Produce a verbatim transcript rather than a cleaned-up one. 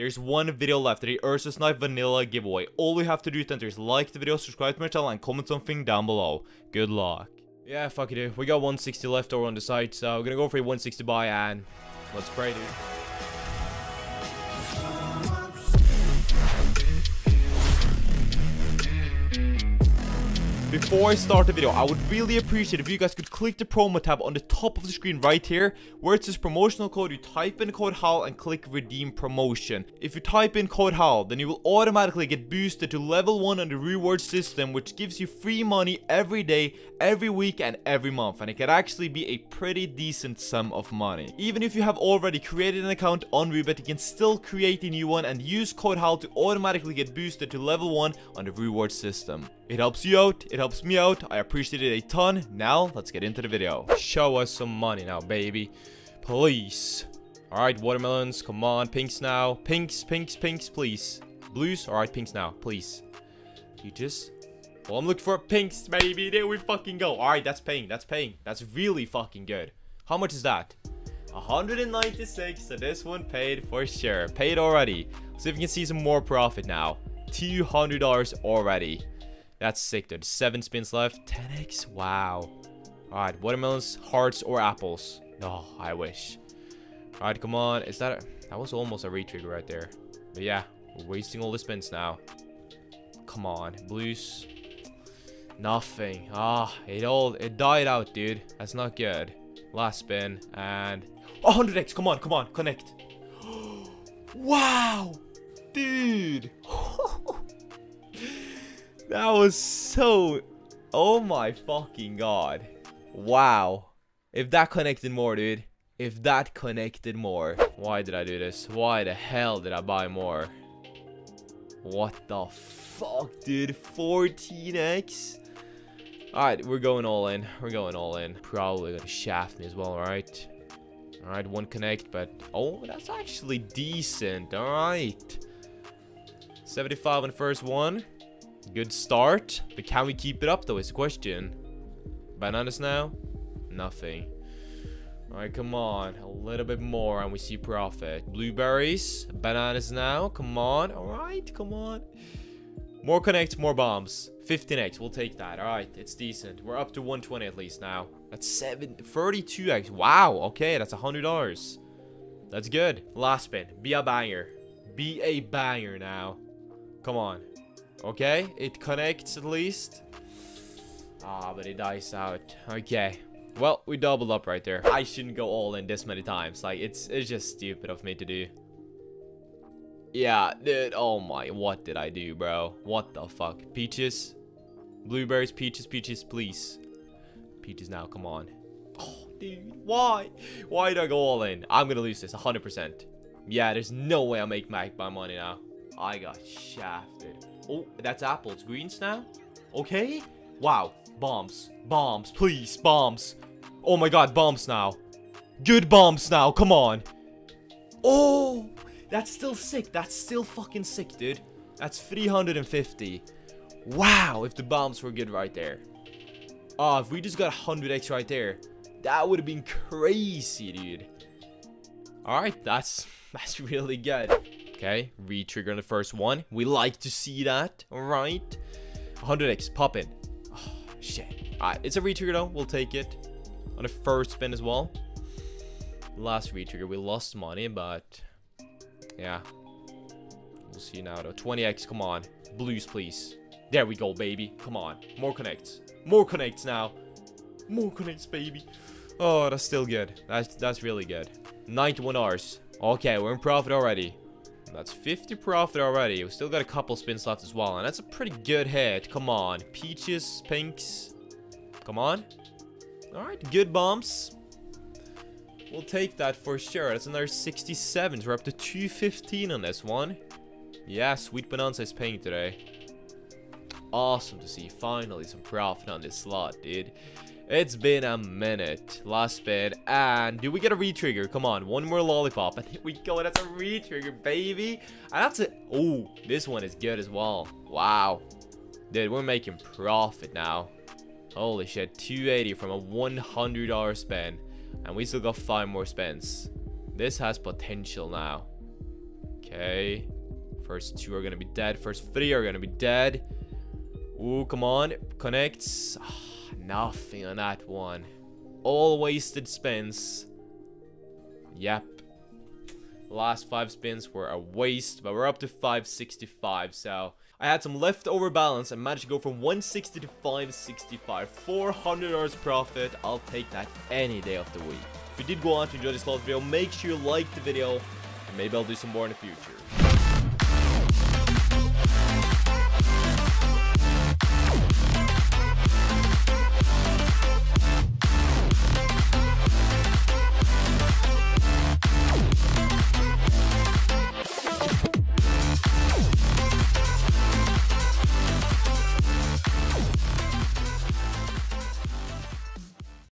There's one video left, the Ursus Knife Vanilla Giveaway. All we have to do is enter is like the video, subscribe to my channel, and comment something down below. Good luck. Yeah, fuck it, dude. We got one sixty left over on the site, so we're gonna go for a one sixty buy, and let's pray, dude. Before I start the video, I would really appreciate if you guys could click the promo tab on the top of the screen right here, where it says promotional code. You type in the code HOWL and click redeem promotion. If you type in code HOWL, then you will automatically get boosted to level one on the reward system, which gives you free money every day, every week, and every month, and it can actually be a pretty decent sum of money. Even if you have already created an account on Rebet, you can still create a new one and use code HOWL to automatically get boosted to level one on the reward system. It helps you out, it helps me out, I appreciate it a ton. Now, let's get into the video. Show us some money now, baby. Please. Alright, watermelons, come on. Pinks now. Pinks, pinks, pinks, please. Blues, alright, pinks now, please. You just... Well, I'm looking for pinks, baby. There we fucking go. Alright, that's paying, that's paying. That's really fucking good. How much is that? one hundred ninety-six, so this one paid for sure. Paid already. Let's see if we can see some more profit now. two hundred dollars already. That's sick, dude. Seven spins left. ten X. Wow. Alright, watermelons, hearts, or apples. No, oh, I wish. Alright, come on. Is that a... That was almost a re-trigger right there. But yeah, we're wasting all the spins now. Come on. Blues. Nothing. Ah, it all... It died out, dude. That's not good. Last spin. And... Oh, one hundred X. Come on, come on. Connect. Wow. Dude. That was so... Oh my fucking god. Wow. If that connected more, dude. If that connected more. Why did I do this? Why the hell did I buy more? What the fuck, dude? fourteen X? Alright, we're going all in. We're going all in. Probably gonna shaft me as well, alright? Alright, one connect, but... Oh, that's actually decent. Alright. seventy-five on the first one. Good start, but can we keep it up though is the question. Bananas now? Nothing. Alright, come on. A little bit more and we see profit. Blueberries. Bananas now. Come on. Alright, come on. More connects, more bombs. fifteen X. We'll take that. Alright, it's decent. We're up to one twenty at least now. That's seven thirty-two X. Wow. Okay, that's one hundred dollars. That's good. Last spin. Be a banger. Be a banger now. Come on. Okay, it connects at least. Ah, but it dies out. Okay. Well, we doubled up right there. I shouldn't go all in this many times. Like, it's it's just stupid of me to do. Yeah, dude. Oh my, what did I do, bro? What the fuck? Peaches. Blueberries, peaches, peaches, please. Peaches now, come on. Oh, dude, why? Why did I go all in? I'm gonna lose this, one hundred percent. Yeah, there's no way I make back my money now. I got shafted. Oh, that's apples. Greens now? Okay. Wow. Bombs. Bombs. Please. Bombs. Oh my god. Bombs now. Good bombs now. Come on. Oh. That's still sick. That's still fucking sick, dude. That's three hundred fifty. Wow. If the bombs were good right there. Ah, oh, if we just got one hundred X right there. That would have been crazy, dude. Alright. That's, that's really good. Okay, re-trigger on the first one. We like to see that. Alright. one hundred X, pop in. Oh, shit. Alright, it's a re-trigger though. We'll take it. On the first spin as well. Last re-trigger. We lost money, but... Yeah. We'll see now though. twenty X, come on. Blues, please. There we go, baby. Come on. More connects. More connects now. More connects, baby. Oh, that's still good. That's, that's really good. ninety-one Rs. Okay, we're in profit already. That's fifty profit already. We still got a couple spins left as well. And that's a pretty good hit. Come on. Peaches, pinks. Come on. Alright, good bumps. We'll take that for sure. That's another sixty-seven. We're up to two fifteen on this one. Yeah, Sweet Bonanza is paying today. Awesome to see finally some profit on this slot, dude. It's been a minute. Last spin. And do we get a re-trigger? Come on. One more lollipop. And here we go. That's a re-trigger, baby. And that's it. Oh, this one is good as well. Wow. Dude, we're making profit now. Holy shit. two eighty from a one hundred dollar spin. And we still got five more spins. This has potential now. Okay. First two are gonna be dead. First three are gonna be dead. Ooh, come on. Connects. Oh, nothing on that one. All wasted spins. Yep. Last five spins were a waste, but we're up to five sixty-five, so I had some leftover balance and managed to go from one sixty to five sixty-five. four hundred dollars profit. I'll take that any day of the week. If you did go on to enjoy this last video, make sure you like the video, and maybe I'll do some more in the future.